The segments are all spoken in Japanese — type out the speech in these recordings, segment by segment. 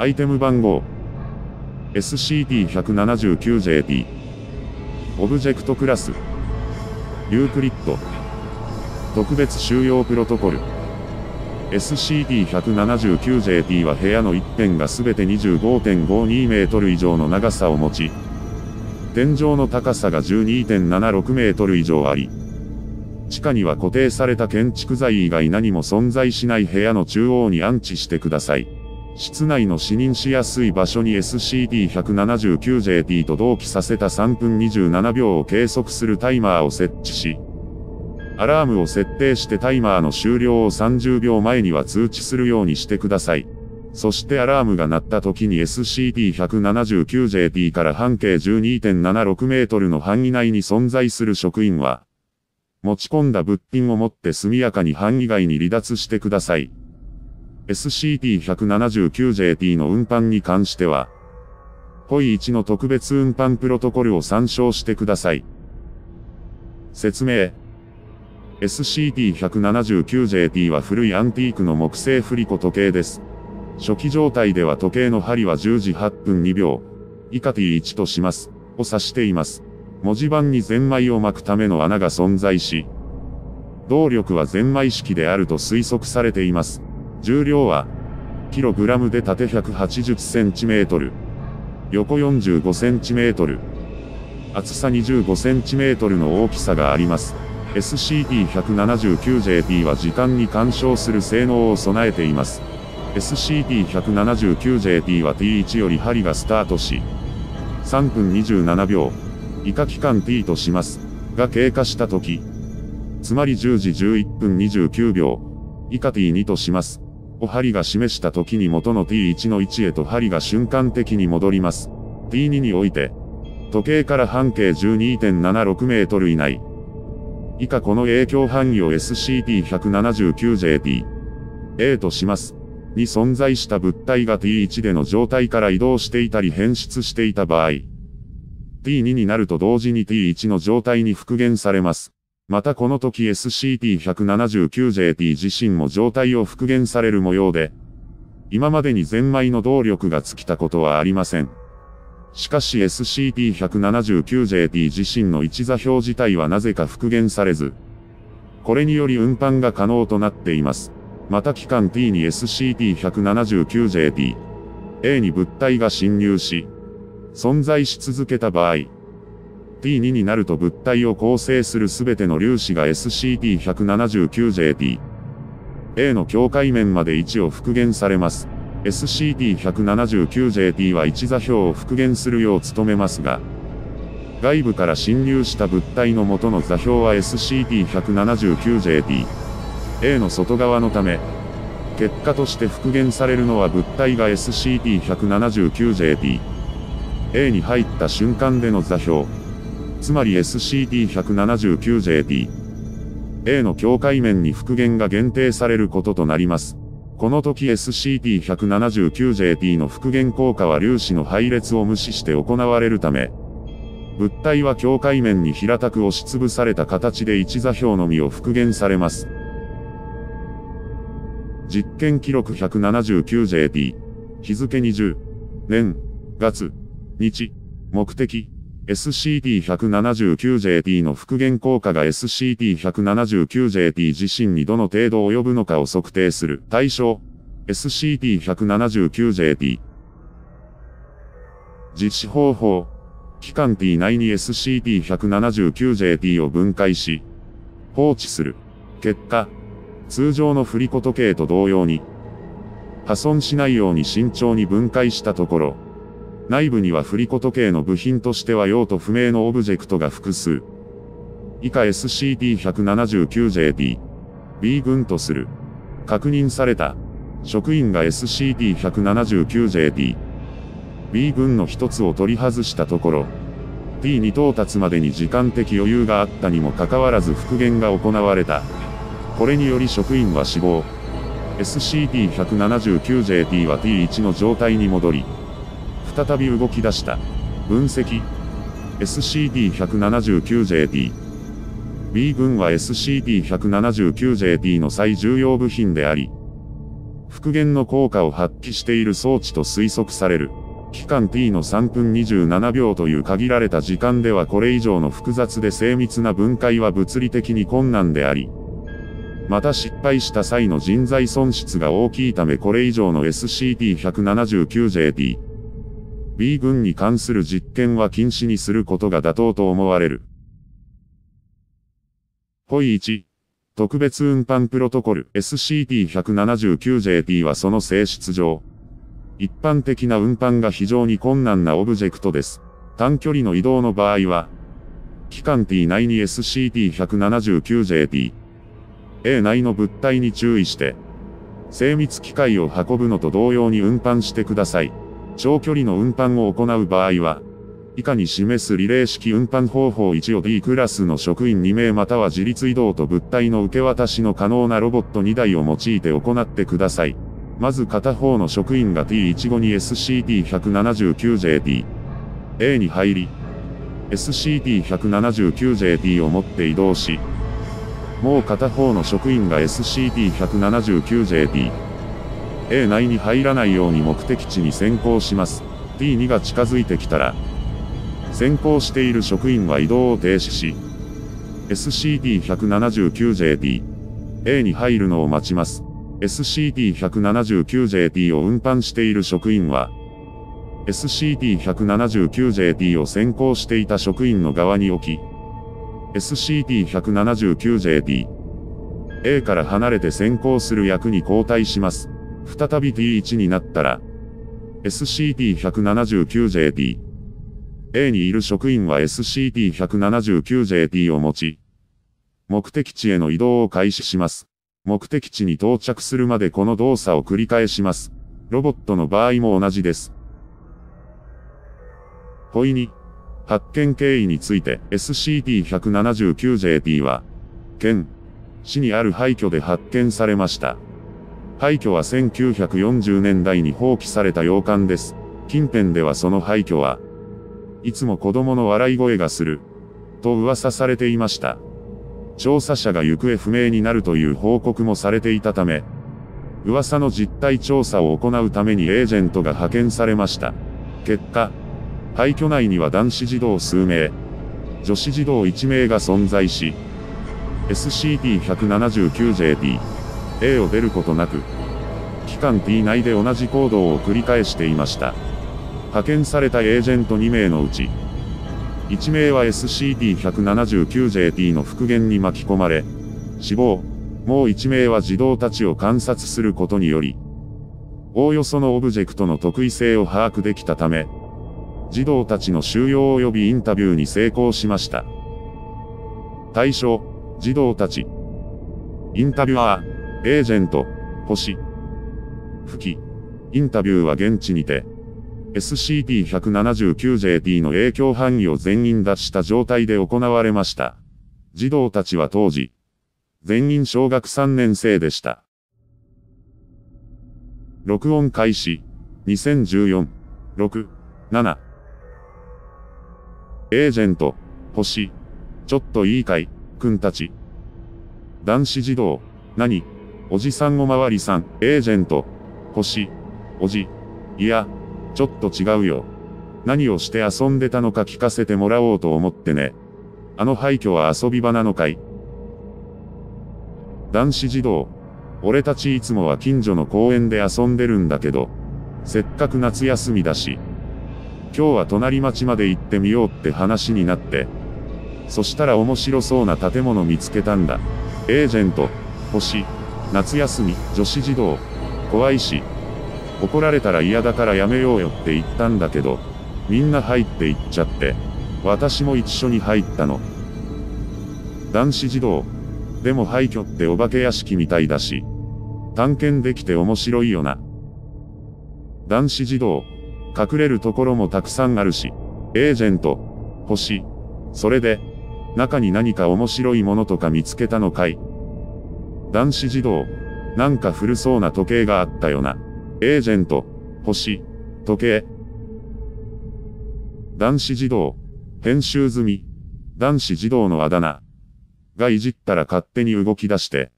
アイテム番号 SCP-179JP オブジェクトクラスユークリッド特別収容プロトコル SCP-179JP は部屋の一辺が全て 25.52 メートル以上の長さを持ち、天井の高さが 12.76 メートル以上あり、地下には固定された建築材以外何も存在しない部屋の中央に安置してください。室内の視認しやすい場所に SCP-179JP と同期させた3分27秒を計測するタイマーを設置し、アラームを設定してタイマーの終了を30秒前には通知するようにしてください。そしてアラームが鳴った時に SCP-179JP から半径 12.76 メートルの範囲内に存在する職員は、持ち込んだ物品を持って速やかに範囲外に離脱してください。SCP-179JP の運搬に関しては、ポイ1の特別運搬プロトコルを参照してください。説明。SCP-179JP は古いアンティークの木製振り子時計です。初期状態では時計の針は10時8分2秒、以下 T1 とします、を指しています。文字盤にゼンマイを巻くための穴が存在し、動力はゼンマイ式であると推測されています。重量は、kg で縦 180cm、横 45cm、厚さ 25cm の大きさがあります。SCP-179JP は時間に干渉する性能を備えています。SCP-179JP は T1 より針がスタートし、3分27秒、以下期間 T とします、が経過したとき、つまり10時11分29秒、以下 T2 とします、を針が示したときに元の T1 の位置へと針が瞬間的に戻ります。T2 において、時計から半径 12.76 メートル以内、以下この影響範囲を SCP-179JP-A とします、に存在した物体が T1 での状態から移動していたり変質していた場合、T2 になると同時に T1 の状態に復元されます。またこの時 SCP-179JP 自身も状態を復元される模様で、今までにゼンマイの動力が尽きたことはありません。しかし SCP-179JP 自身の一座標自体はなぜか復元されず、これにより運搬が可能となっています。また期間 T に SCP-179JP、A に物体が侵入し、存在し続けた場合、T2 になると物体を構成するすべての粒子が SCP-179JP、A の境界面まで位置を復元されます。SCP-179JP は位置座標を復元するよう努めますが、外部から侵入した物体の元の座標は SCP-179JP、A の外側のため、結果として復元されるのは物体が SCP-179JP、A に入った瞬間での座標、つまり SCP-179JP、A の境界面に復元が限定されることとなります。この時 SCP-179JP の復元効果は粒子の配列を無視して行われるため、物体は境界面に平たく押しつぶされた形で一座標のみを復元されます。実験記録 179JP、日付20、年、月、日、目的、SCP-179JP の復元効果が SCP-179JP 自身にどの程度及ぶのかを測定する対象 SCP-179JP 実施方法期間 T 内に SCP-179JP を分解し放置する結果通常の振り子時計と同様に破損しないように慎重に分解したところ内部には振り子時計の部品としては用途不明のオブジェクトが複数。以下 SCP-179JP、B 群とする。確認された。職員が SCP-179JP、B 群の一つを取り外したところ、T に到達までに時間的余裕があったにもかかわらず復元が行われた。これにより職員は死亡。SCP-179JP は T1 の状態に戻り、再び動き出した。分析。SCP-179JP。B 群は SCP-179JP の最重要部品であり、復元の効果を発揮している装置と推測される。期間 T の3分27秒という限られた時間ではこれ以上の複雑で精密な分解は物理的に困難であり、また失敗した際の人材損失が大きいためこれ以上の SCP-179JP-B 群に関する実験は禁止にすることが妥当と思われる。ポイ1、特別運搬プロトコル SCP-179JP はその性質上、一般的な運搬が非常に困難なオブジェクトです。短距離の移動の場合は、期間 T 内に SCP-179JP-A 内の物体に注意して、精密機械を運ぶのと同様に運搬してください。長距離の運搬を行う場合は、以下に示すリレー式運搬方法1を D クラスの職員2名または自立移動と物体の受け渡しの可能なロボット2台を用いて行ってください。まず片方の職員が T15 に SCP-179JP-A に入り、SCP-179JP を持って移動し、もう片方の職員が SCP-179JP-A 内に入らないように目的地に先行します。T2 が近づいてきたら、先行している職員は移動を停止し、SCP-179JP-A に入るのを待ちます。SCP-179JP を運搬している職員は、SCP-179JP を先行していた職員の側に置き、SCP-179JP-A から離れて先行する役に交代します。再び T1 になったら、SCP-179JP-A にいる職員は SCP-179JP を持ち、目的地への移動を開始します。目的地に到着するまでこの動作を繰り返します。ロボットの場合も同じです。ポイ2、発見経緯について SCP-179JP は、県、市にある廃墟で発見されました。廃墟は1940年代に放棄された洋館です。近辺ではその廃墟はいつも子供の笑い声がする、と噂されていました。調査者が行方不明になるという報告もされていたため、噂の実態調査を行うためにエージェントが派遣されました。結果、廃墟内には男子児童数名、女子児童1名が存在し、SCP-179JP-A を出ることなく、期間 T 内で同じ行動を繰り返していました。派遣されたエージェント2名のうち、1名は SCP-179JP の復元に巻き込まれ、死亡。もう1名は児童たちを観察することにより、おおよそのオブジェクトの特異性を把握できたため、児童たちの収容及びインタビューに成功しました。対象、児童たち。インタビュアー、エージェント、星。吹き。インタビューは現地にて。SCP-179JP の影響範囲を全員脱した状態で行われました。児童たちは当時、全員小学3年生でした。録音開始、2014、6、7。エージェント、星、ちょっといいかい、君たち。男子児童、何、おじさんおまわりさん、エージェント、星、おじ、いや、ちょっと違うよ。何をして遊んでたのか聞かせてもらおうと思ってね。あの廃墟は遊び場なのかい？男子児童。俺たちいつもは近所の公園で遊んでるんだけど、せっかく夏休みだし、今日は隣町まで行ってみようって話になって、そしたら面白そうな建物見つけたんだ。エージェント、星、夏休み、女子児童、怖いし、怒られたら嫌だからやめようよって言ったんだけど、みんな入っていっちゃって、私も一緒に入ったの。男子児童。でも廃墟ってお化け屋敷みたいだし、探検できて面白いよな。男子児童。隠れるところもたくさんあるし、エージェント、星。それで、中に何か面白いものとか見つけたのかい？男子児童。なんか古そうな時計があったよな。エージェント、星、時計。男子児童、編集済み。男子児童のあだ名がいじったら勝手に動き出して、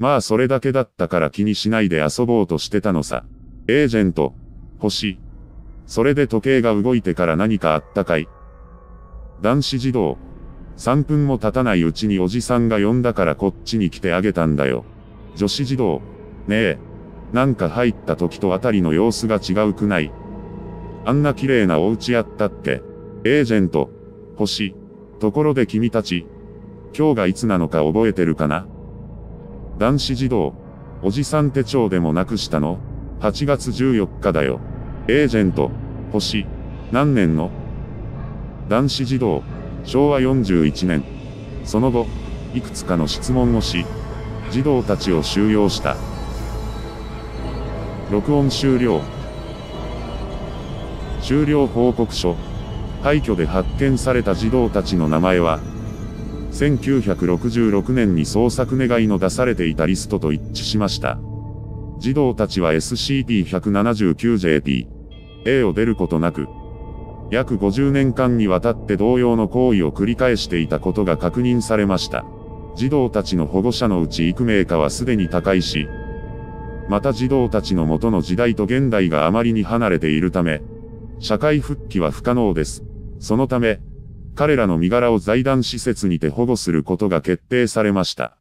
まあそれだけだったから気にしないで遊ぼうとしてたのさ。エージェント、星。それで時計が動いてから何かあったかい？男子児童。3分も経たないうちにおじさんが呼んだからこっちに来てあげたんだよ。女子児童。ねえ。なんか入った時とあたりの様子が違うくない？あんな綺麗なお家やったっけ？エージェント、星。ところで君たち。今日がいつなのか覚えてるかな？男子児童。おじさん手帳でもなくしたの？8月14日だよ。エージェント、星。何年の？男子児童。昭和41年。その後、いくつかの質問をし、児童たちを収容した。録音終了。終了報告書。廃墟で発見された児童たちの名前は、1966年に捜索願いの出されていたリストと一致しました。児童たちは SCP-179JP-A を出ることなく、約50年間にわたって同様の行為を繰り返していたことが確認されました。児童たちの保護者のうち幾名かはすでに他界し、また児童たちの元の時代と現代があまりに離れているため、社会復帰は不可能です。そのため、彼らの身柄を財団施設にて保護することが決定されました。